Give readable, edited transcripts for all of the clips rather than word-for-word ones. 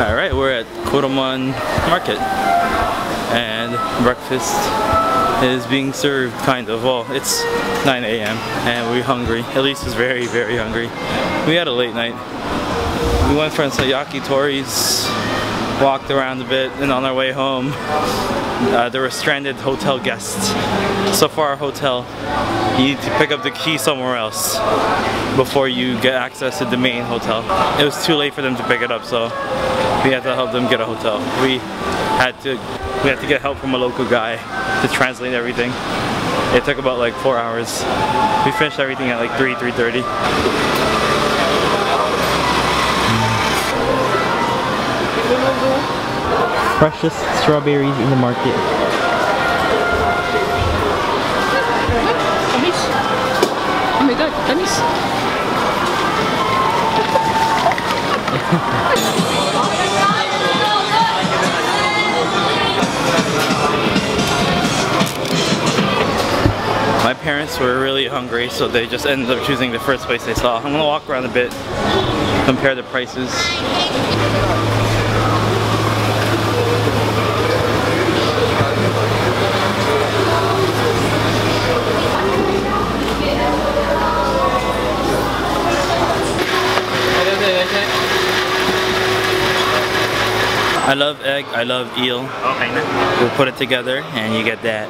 Alright, we're at Kuromon Market and breakfast is being served, kind of. Well, it's 9 a.m. and we're hungry. Elise is very, very hungry. We had a late night. We went for some yakitori's, walked around a bit, and on our way home there were stranded hotel guests. So for our hotel, you need to pick up the key somewhere else before you get access to the main hotel. It was too late for them to pick it up, so we had to help them get a hotel. We had to get help from a local guy to translate everything. It took about like 4 hours. We finished everything at like 3:30. Freshest strawberries in the market. Oh my god, Dennis! My parents were really hungry, so they just ended up choosing the first place they saw. I'm gonna walk around a bit, compare the prices. I love egg, I love eel. Okay. We'll put it together and you get that.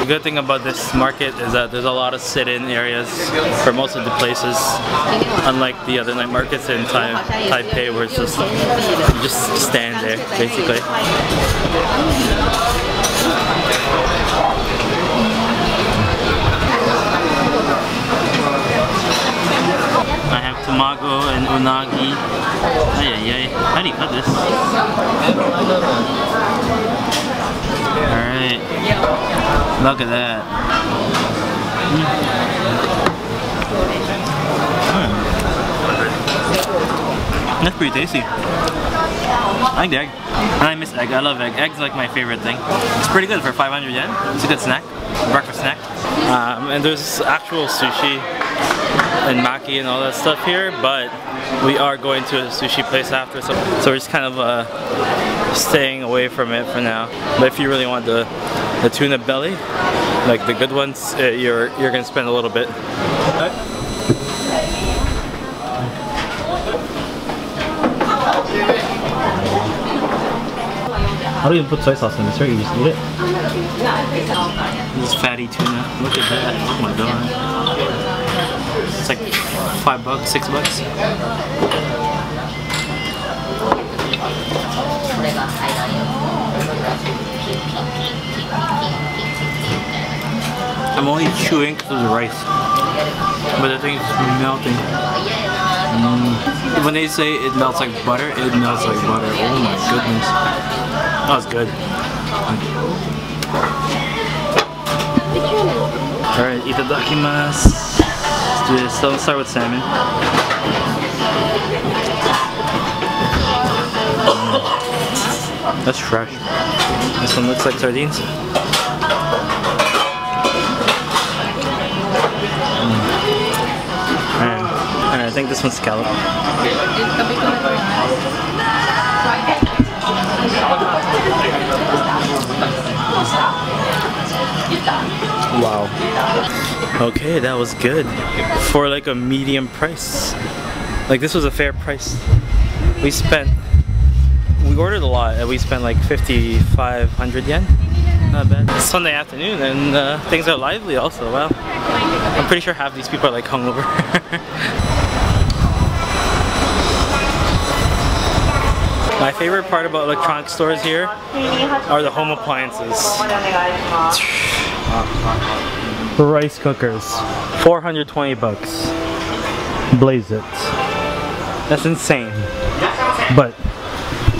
The good thing about this market is that there's a lot of sit-in areas for most of the places. Unlike the other night markets in Taipei where it's just, you just stand there basically. I have Tamago and Unagi. How do you cut this? Alright. Look at that. Mm. That's pretty tasty. I like the egg. And I miss egg. I love egg. Egg's like my favorite thing. It's pretty good for 500 yen. It's a good snack. Breakfast snack. And there's actual sushi and maki and all that stuff here, but we are going to a sushi place after, so we're just kind of staying away from it for now. But if you really want the tuna belly, like the good ones, you're gonna spend a little bit. How do you put soy sauce in this? You just eat it? This is fatty tuna. Look at that. Oh my god. It's like $5, $6. I'm only chewing because of the rice, but the thing is melting. When they say it melts like butter, it melts like butter. Oh my goodness. That was good. Alright, itadakimasu. So let's start with salmon. That's fresh. This one looks like sardines. And I think this one's scallop. Wow. Okay, that was good. For like a medium price. Like this was a fair price. We ordered a lot and we spent like 500 yen. Not bad. It's Sunday afternoon and things are lively also. Wow. I'm pretty sure half these people are like hungover. My favorite part about electronic stores here are the home appliances. Rice cookers, 420 bucks. Blaze it. That's insane. But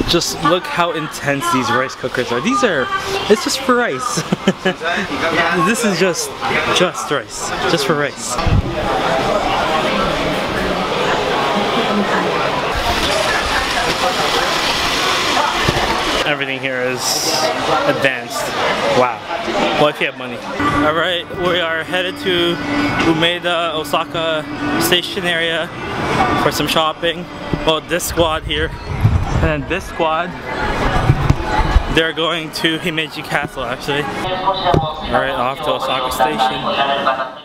just look how intense these rice cookers are. It's just for rice. This is just rice. Just for rice. everything here is advanced. Wow. Well, if you have money. Alright, we are headed to Umeda, Osaka station area for some shopping. Well, this squad here. And then this squad, they're going to Himeji Castle actually. Alright, off to Osaka station.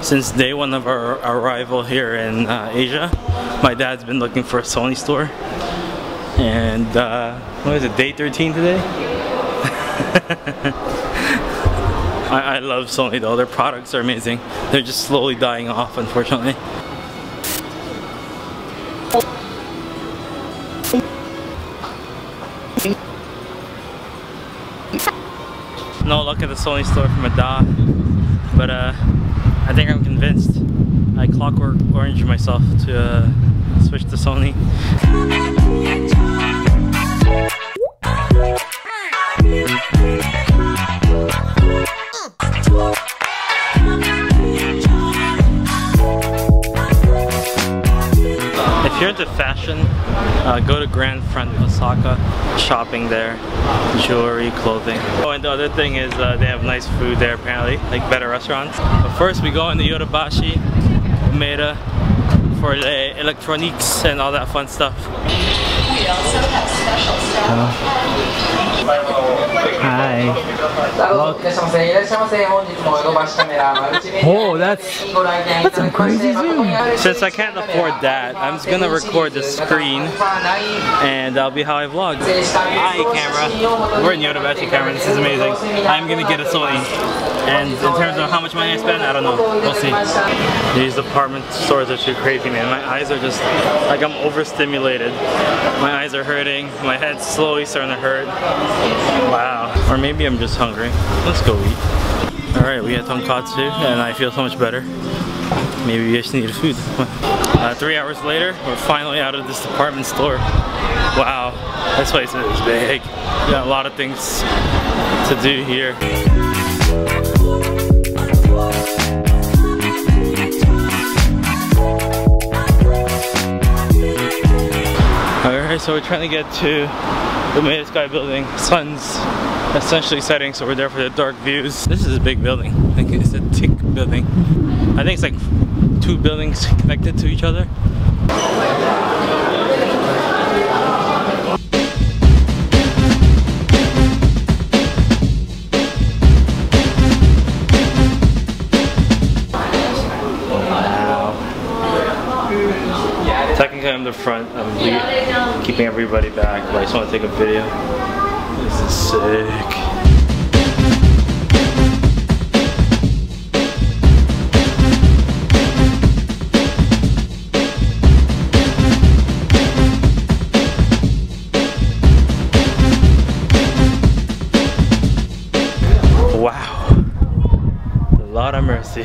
Since day one of our arrival here in Asia, my dad's been looking for a Sony store, and what is it, day 13 today? I love Sony though, their products are amazing. They're just slowly dying off, unfortunately. No luck at the Sony store from a da, but I think I'm convinced. I clockwork orange myself to switch to Sony. If you're into fashion, go to Grand Front Osaka, shopping there, jewelry, clothing. Oh, and the other thing is they have nice food there apparently, like better restaurants. But first we go into Yodobashi, Umeda, for the electronics and all that fun stuff. We also have special stuff. Hi. Oh, that's a crazy zoom. Since I can't afford that, I'm just gonna record the screen, and that'll be how I vlog. Hi, camera. We're in Yodobashi Camera. This is amazing. I'm gonna get a Sony. And in terms of how much money I spend, I don't know. We'll see. These department stores are too crazy, man. My eyes are just like I'm overstimulated. My eyes are hurting, my head's slowly starting to hurt. Wow. Or maybe I'm just hungry. Let's go eat. Alright, we had tonkatsu and I feel so much better. Maybe I just needed food. 3 hours later, we're finally out of this department store. Wow, this place is big. We got a lot of things to do here. Alright, so we're trying to get to the Umeda Sky Building. Sun's essentially setting, so we're there for the dark views. This is a big building. I think it's a thick building. I think it's like 2 buildings connected to each other. Technically I'm the front, I'm keeping everybody back, but I just want to take a video. This is sick. Wow. Lord have mercy.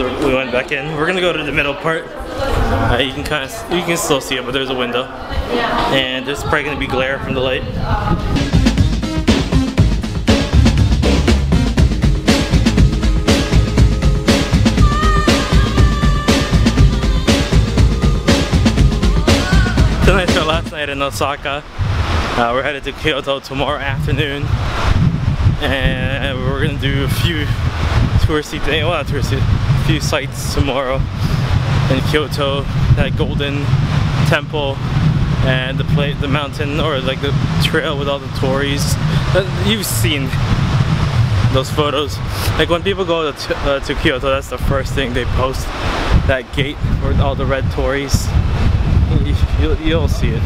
We went back in. We're gonna go to the middle part. You can kind of, you can still see it, but there's a window, and there's probably gonna be glare from the light. Tonight's our last night in Osaka. We're headed to Kyoto tomorrow afternoon, and we're gonna do a few touristy things. Well, not touristy. Few sites tomorrow in Kyoto, that golden temple and the mountain, or like the trail with all the tories. You've seen those photos. Like when people go to Kyoto, that's the first thing they post that gate with all the red tories. You'll see it.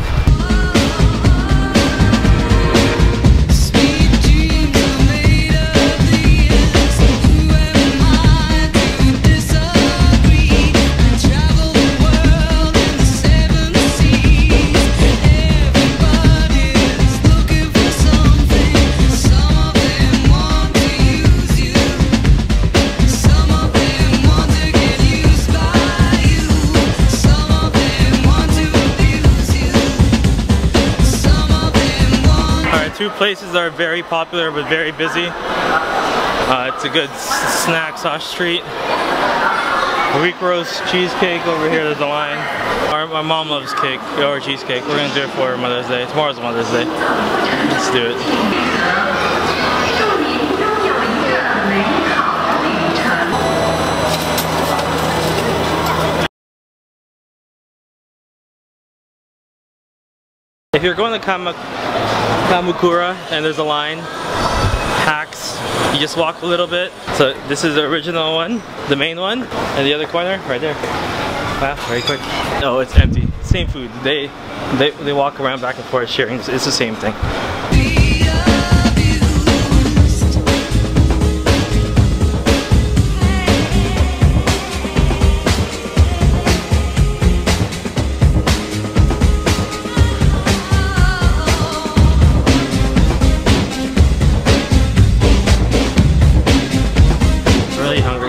Two places that are very popular but very busy. It's a good snack slash street. Weak roast cheesecake over here, there's a line. My mom loves cake, or cheesecake. We're gonna do it for Mother's Day. Tomorrow's Mother's Day. Let's do it. If you're going to Kamakura and there's a line, hacks, you just walk a little bit. So this is the original one, the main one, and the other corner, right there. Wow, very quick. No, it's empty. Same food. They walk around back and forth sharing. It's the same thing.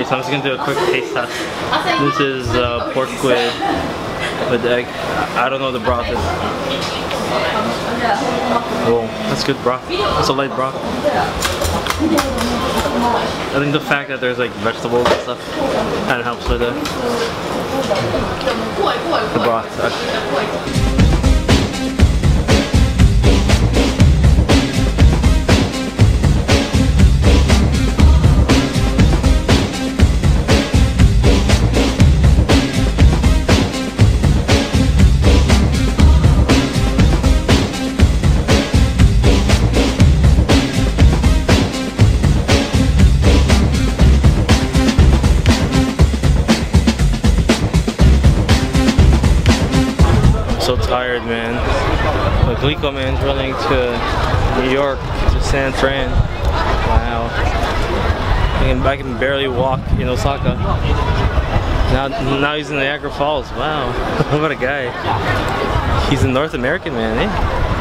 So I'm just gonna do a quick taste test. This is pork with egg. I don't know what the broth is. Whoa, that's good broth. That's a light broth. I think the fact that there's like vegetables and stuff kind of helps with the broth. Actually. So tired, man. The Glico man's running to New York, to San Fran. Wow. I can barely walk in Osaka. Now he's in Niagara Falls. Wow. What a guy. He's a North American man, eh?